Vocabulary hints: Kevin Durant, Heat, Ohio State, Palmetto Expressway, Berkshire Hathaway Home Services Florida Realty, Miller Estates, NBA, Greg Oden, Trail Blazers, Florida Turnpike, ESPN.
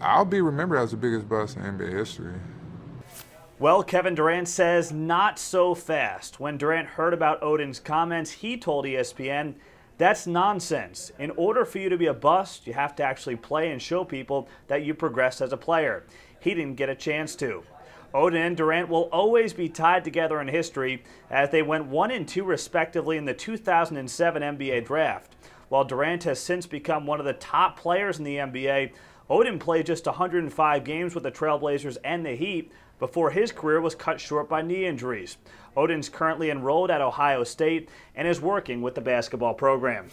I'll be remembered as the biggest bust in NBA history. Well, Kevin Durant says not so fast. When Durant heard about Oden's comments, he told ESPN, "That's nonsense. In order for you to be a bust, you have to actually play and show people that you progressed as a player." He didn't get a chance to. Oden and Durant will always be tied together in history as they went 1 and 2 respectively in the 2007 NBA draft. While Durant has since become one of the top players in the NBA, Oden played just 105 games with the Trail Blazers and the Heat before his career was cut short by knee injuries. Oden's currently enrolled at Ohio State and is working with the basketball program.